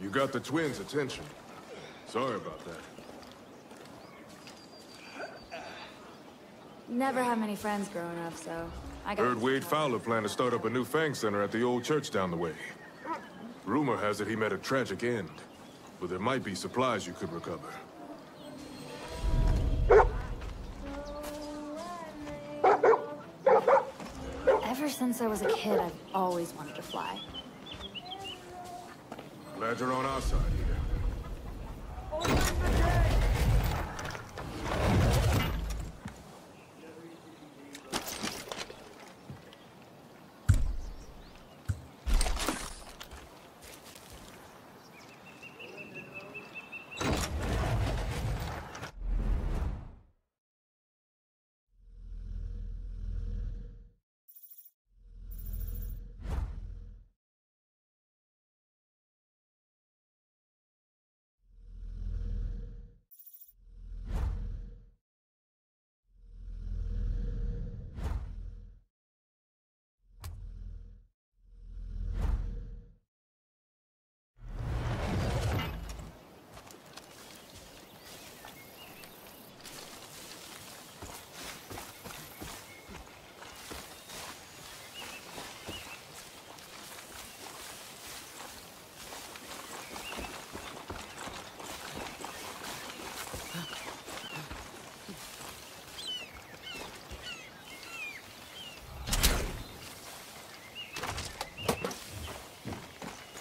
You got the twins' attention. Sorry about that. Never had many friends growing up, so I got... Heard Wade Fowler planned to start up a new Fang Center at the old church down the way. Rumor has it he met a tragic end, but there might be supplies you could recover. Ever since I was a kid, I've always wanted to fly. Glad you're on our side, Ida.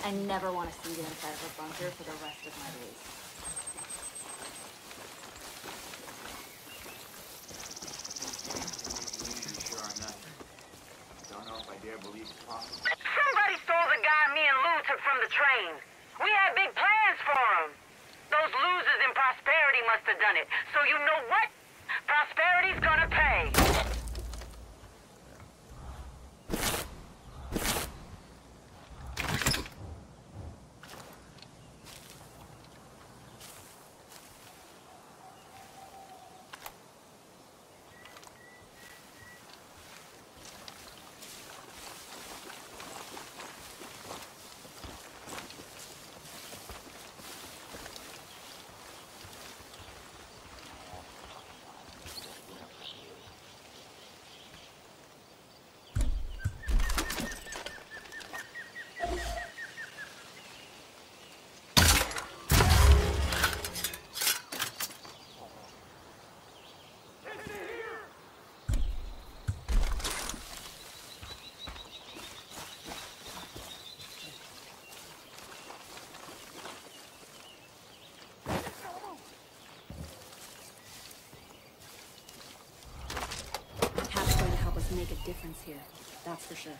I never want to see you inside of a bunker for the rest of my days. Somebody stole the guy me and Lou took from the train. We had big plans for him. Those losers in Prosperity must have done it. So you know what? Prosperity's gonna pay. Make a difference here, that's for sure.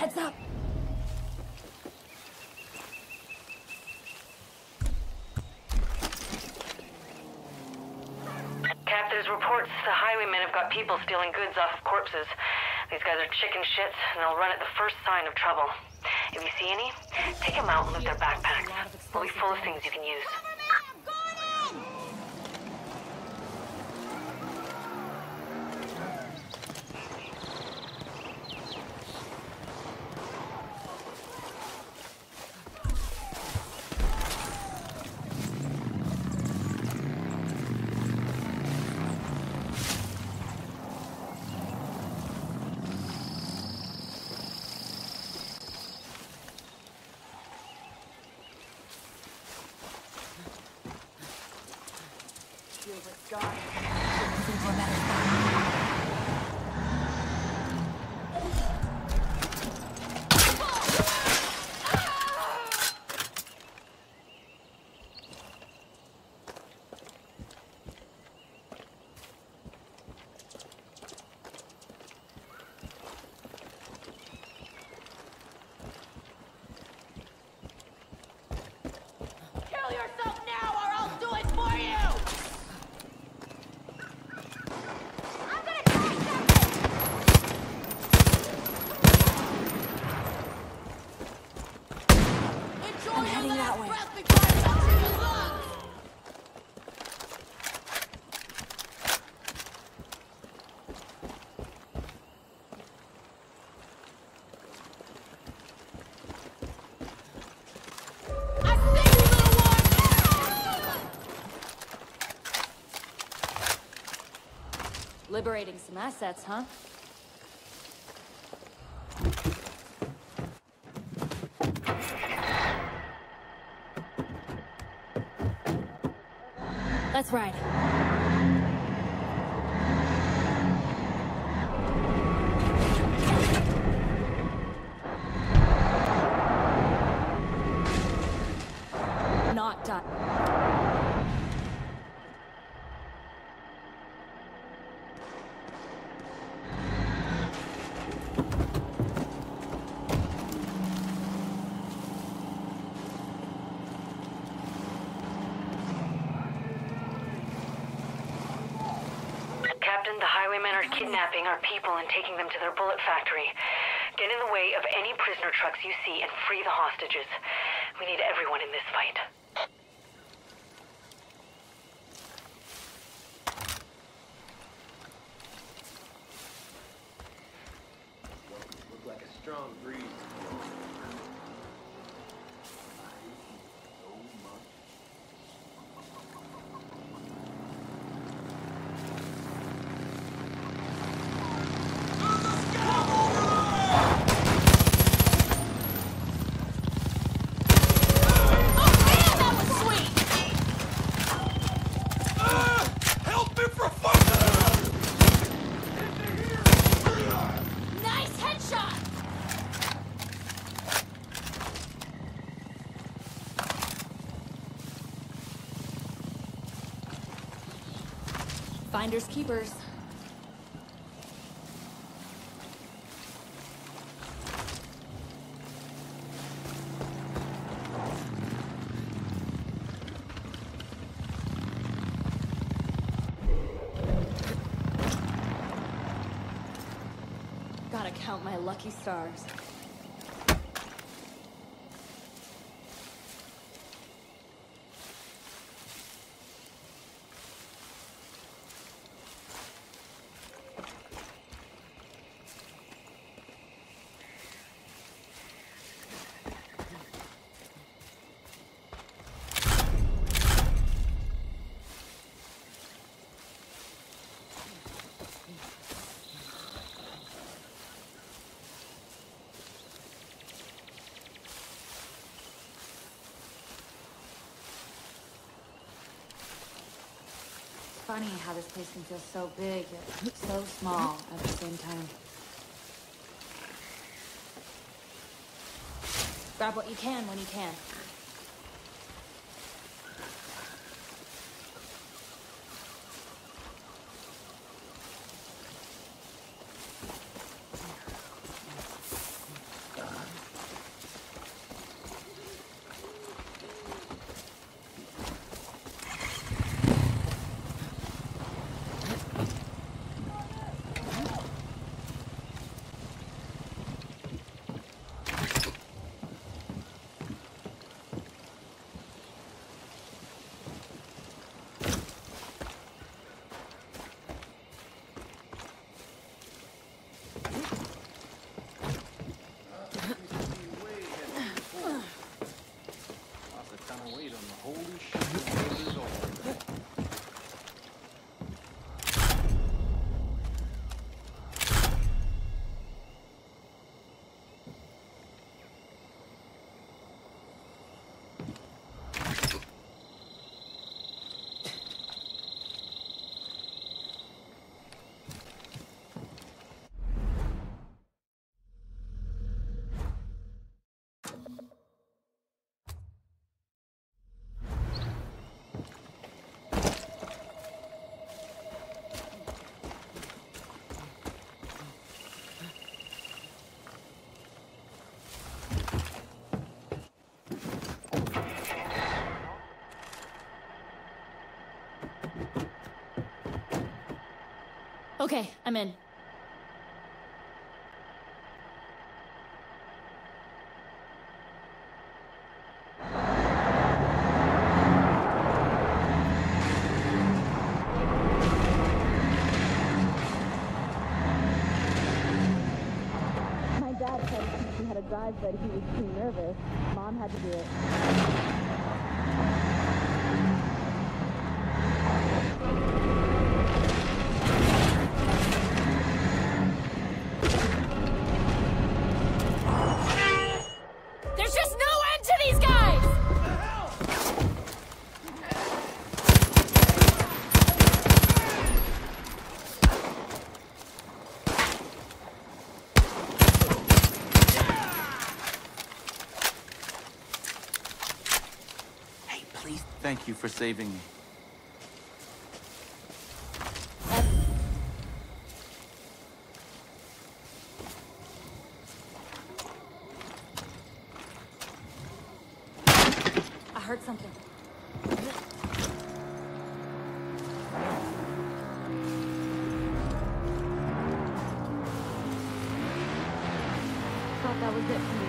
Heads up! Captain's reports, the highwaymen have got people stealing goods off of corpses. These guys are chicken shits, and they'll run at the first sign of trouble. If you see any, take them out and loot their backpacks. They'll be full of things you can use. Liberating some assets, huh? Let's ride. Not done. Kidnapping our people and taking them to their bullet factory. Get in the way of any prisoner trucks you see and free the hostages. We need everyone in this fight. Look like a strong breeze. Finders keepers. Gotta count my lucky stars. Funny how this place can feel so big, yet so small at the same time. Grab what you can when you can. Okay, I'm in. My dad tried to teach me how to drive, but he was too nervous. Mom had to do it. Thank you for saving me. I heard something. Thought that was it for me.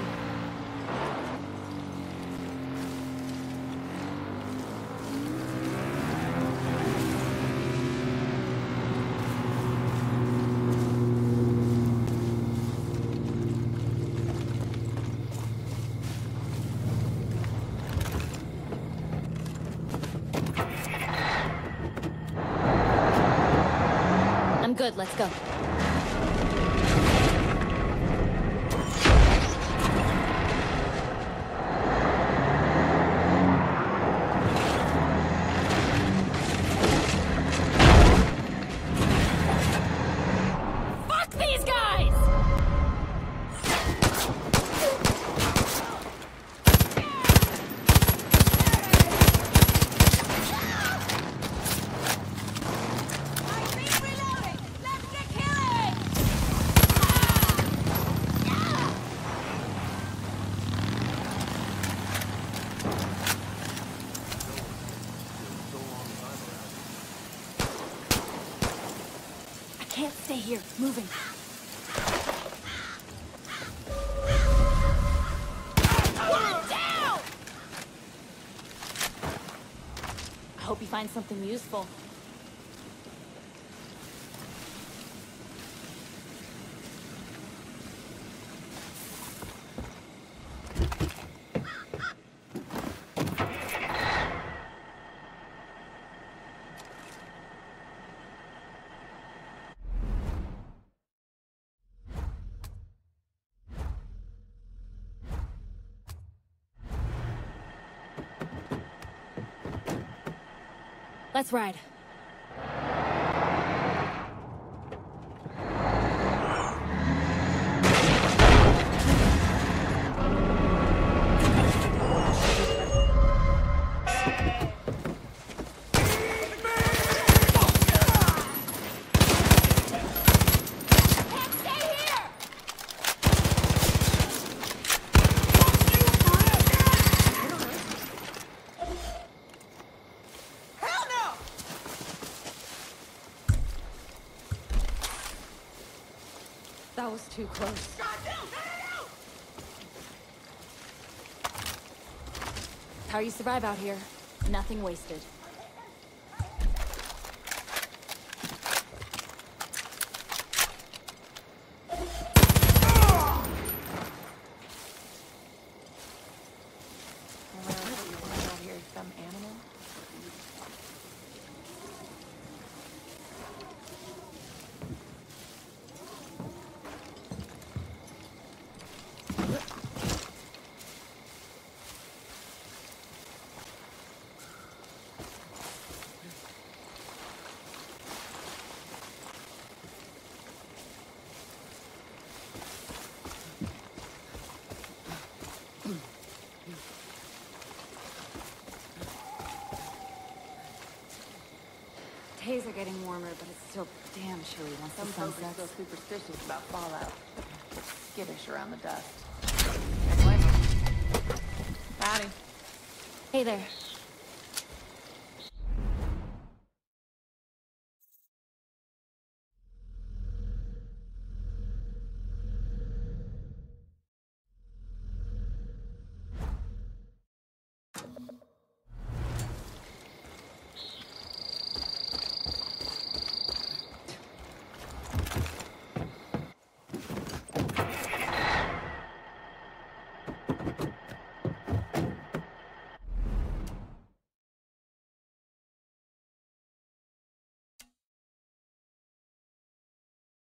Good, let's go. Stay here, moving. One down! I hope you find something useful. Let's ride. That was too close. How you survive out here? Nothing wasted. Days are getting warmer, but it's still damn chilly once the sun sets. Some folks are still superstitious about fallout. Skittish around the dust. Howdy. Hey there.